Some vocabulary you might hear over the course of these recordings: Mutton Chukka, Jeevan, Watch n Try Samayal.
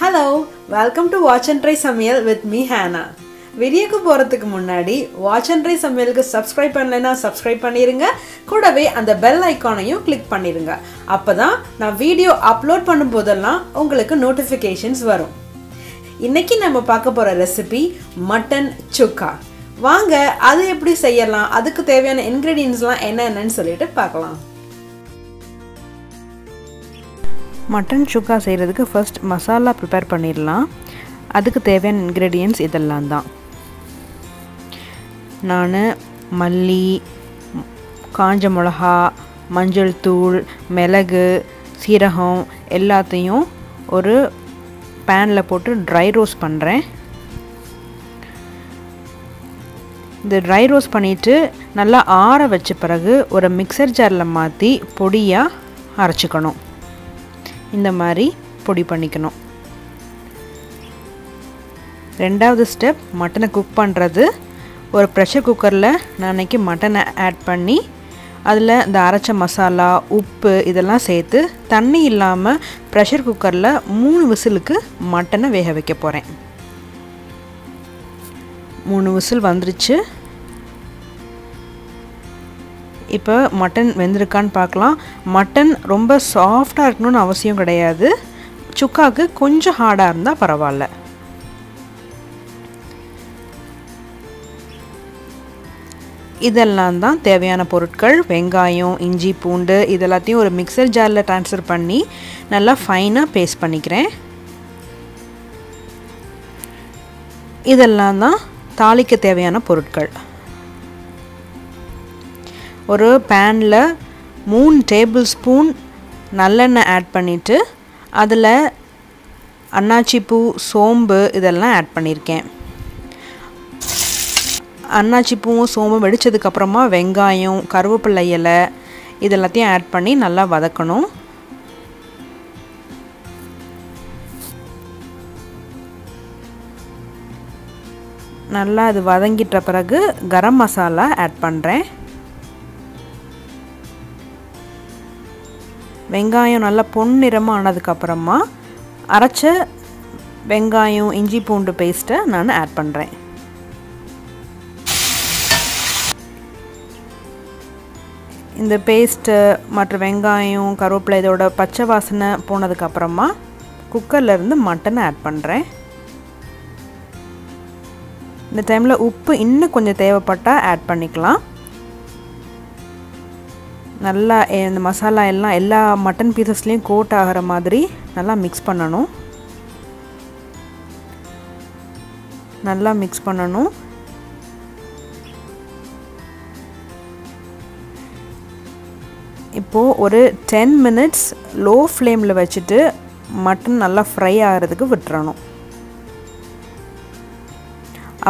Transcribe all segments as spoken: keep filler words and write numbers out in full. Hello, welcome to Watch n Try Samayal with me Hannah. வீடியோக்கு போறதுக்கு முன்னாடி Watch n Try Samayalக்கு subscribe பண்ணலனா subscribe பண்ணிருங்க. கூடவே அந்த bell ஐகானையும் click பண்ணிருங்க. அப்பதான் நான் வீடியோ upload பண்ணும்போதெல்லாம் உங்களுக்கு notifications வரும். இன்னைக்கு நம்ம பார்க்க போற ரெசிபி மட்டன் சுக்கா. வாங்க அது எப்படி செய்யலாம், அதுக்கு தேவையான ingredientsலாம் என்னென்னன்னு சொல்லிட்டு பார்க்கலாம். மட்டன் சுக்கா செய்யிறதுக்கு first மசாலா prepare பண்ணிரலாம். அதுக்கு தேவையான ingredients இதெல்லாம் தான். நான் மல்லி, காஞ்ச மிளகாய், மஞ்சள் தூள், மிளகு, சீரகம் எல்லாத்தையும் ஒரு panல போட்டு dry roast பண்றேன். இந்த dry roast பண்ணிட்டு நல்லா ஆற வச்ச பிறகு ஒரு mixer jarல மாத்தி பொடியா அரைச்சுக்கணும். இந்த மாதிரி பொடி பண்ணிக்கணும். இரண்டாவது ஸ்டெப் மட்டனை குக் பண்றது. ஒரு பிரஷர் குக்கர்ல நானேக்கி மட்டனை ஆட் பண்ணி அதுல இந்த அரைச்ச மசாலா, உப்பு இதெல்லாம் சேர்த்து தண்ணி இல்லாம பிரஷர் குக்கர்ல மூணு விசிலுக்கு மட்டனை வேக வைக்க போறேன். மூணு விசில் வந்துருச்சு. இப்போ மட்டன் வெந்திருக்கான்னு பார்க்கலாம். மட்டன் ரொம்ப சாஃப்ட்டா இருக்கணும்னு அவசியம் கிடையாது. சுக்காக்கு கொஞ்சம் ஹார்டா இருந்தா பரவாயில்லை. இதெல்லாம் தான் தேவையான பொருட்கள். வெங்காயம், இஞ்சி, பூண்டு இதெல்லாத்தையும் ஒரு மிக்சர் ஜார்ல ட்ரான்ஸ்ஃபர் பண்ணி நல்லா ஃபைனா பேஸ்ட் பண்ணிக்கிறேன். இதெல்லாம் தான் தாளிக்க தேவையான பொருட்கள். ஒரு panல மூணு டேபிள்ஸ்பூன் நல்லெண்ணெய் ஆட் பண்ணிட்டு அதுல அன்னாச்சி பூ, சோம்பு இதெல்லாம் ஆட் பண்ணிருக்கேன். அன்னாச்சி பூவும் சோம்பும் வெடிச்சதுக்கு அப்புறமா வெங்காயம், கருவேப்பிலை இலை இதெல்லாம் ஆட் பண்ணி நல்லா வதக்கணும். நல்லா அது வதங்கிட்ட பிறகு கரம் மசாலா ஆட் பண்றேன். வெங்காயம் நல்லா பொன்னிறமா ஆனதுக்கு அப்புறமா அரைச்ச வெங்காயம், இஞ்சி, பூண்டு பேஸ்ட்டை நான் ஆட் பண்றேன். இந்த பேஸ்ட் மற்றும் வெங்காயம், கருவேப்பிலை இதோட பச்சை வாசனை போனதுக்கு அப்புறமா குக்கர்ல இருந்து மட்டனை ஆட் பண்றேன். இந்த டைம்ல உப்பு இன்னும் கொஞ்சம் தேவைப்பட்டா ஆட் பண்ணிக்கலாம். நல்லா இந்த மசாலா எல்லாம் எல்லா மட்டன் பீசஸ்லயும் கோட் ஆகிற மாதிரி நல்லா மிக்ஸ் பண்ணனும். நல்லா மிக்ஸ் பண்ணனும். இப்போ ஒரு டென் மினிட்ஸ் லோ ஃப்ளேம்ல வச்சிட்டு மட்டன் நல்லா ஃப்ரை ஆகிறதுக்கு விட்டுறணும்.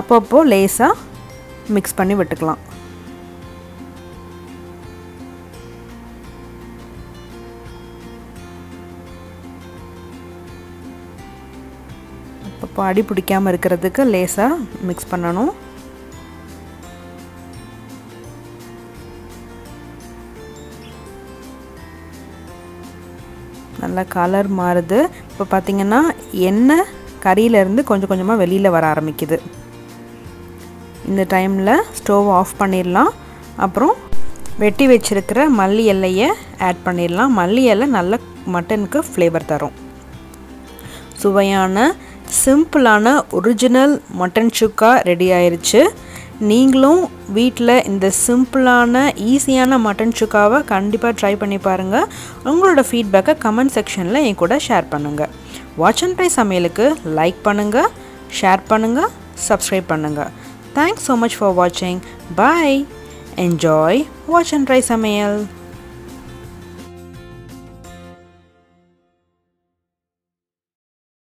அப்பப்போ லேசா மிக்ஸ் பண்ணி விட்டுக்கலாம். இப்போ அடி பிடிக்காம இருக்கிறதுக்கு லேசா மிக்ஸ் பண்ணணும். நல்லா கலர் மாறுது. இப்போ பார்த்தீங்கன்னா எண்ணெய் கறியில இருந்து கொஞ்சம் கொஞ்சமாக வெளியில் வர ஆரம்பிக்குது. இந்த டைமில் ஸ்டவ் ஆஃப் பண்ணிடலாம். அப்புறம் வெட்டி வச்சிருக்கிற மல்லி இலையை ஆட் பண்ணிடலாம். மல்லி இலை நல்ல மட்டனுக்கு ஃப்ளேவர் தரும். சுவையான சிம்பிளான ஒரிஜினல் மட்டன் சுக்கா ரெடி ஆயிருச்சு. நீங்களும் வீட்டில் இந்த சிம்பிளான ஈஸியான மட்டன் சுக்காவை கண்டிப்பாக ட்ரை பண்ணி பாருங்கள். உங்களோட ஃபீட்பேக்கை கமெண்ட் செக்ஷனில் என் கூட ஷேர் பண்ணுங்கள். வாட்ச் அண்ட் ட்ரை சமையலுக்கு லைக் பண்ணுங்கள், ஷேர் பண்ணுங்கள், சப்ஸ்கிரைப் பண்ணுங்கள். Thanks so much for watching. Bye. Enjoy Watch and Try Samayal.